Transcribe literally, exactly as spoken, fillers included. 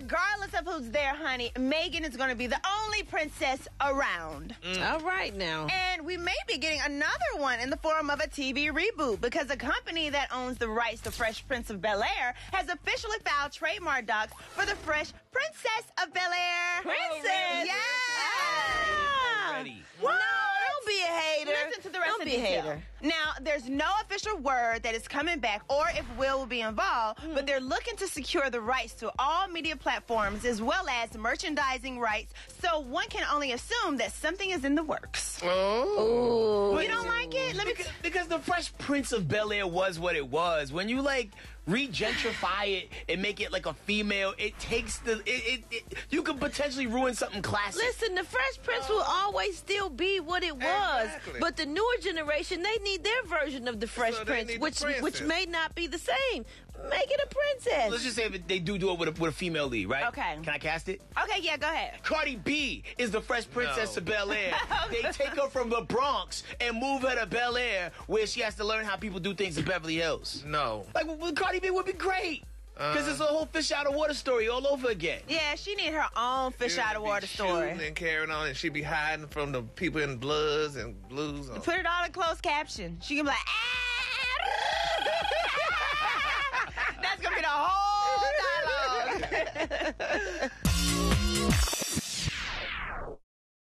regardless of who's there, honey, Megan is going to be the only princess around. Mm. All right now. And we may be getting another one in the form of a T V reboot because a company that owns the rights to Fresh Prince of Bel-Air has officially filed trademark docs for the Fresh Princess of Bel-Air. Princess? Yeah. Oh, what? No, don't be a hater. Listen to the rest don't of the hater. Now, there's no official word that is coming back or if Will will be involved, mm. but they're looking to secure the rights to all media platforms as well as merchandising rights, so one can only assume that something is in the works. Oh. Ooh. You don't like it? Let me because, because the Fresh Prince of Bel-Air was what it was. When you, like, re-gentrify it and make it like a female, it takes the... It, it, it, you could potentially ruin something classic. Listen, the Fresh Prince oh. will always still be what it was, exactly. but the newer generation, they need their version of the Fresh so Prince, which which may not be the same. Make it a princess. Let's just say that they do do it with a, with a female lead, right? Okay. Can I cast it? Okay, yeah, go ahead. Cardi B is the Fresh Princess no. of Bel-Air. They take her from the Bronx and move her to Bel-Air, where she has to learn how people do things in Beverly Hills. No. Like, well, Cardi B would be great. Because uh, it's a whole fish out of water story all over again. Yeah, she need her own fish out of water story. And carrying on, and she be hiding from the people in Bloods and Blues. On. Put it all in closed caption. She can be like, ah! That's gonna be the whole dialogue.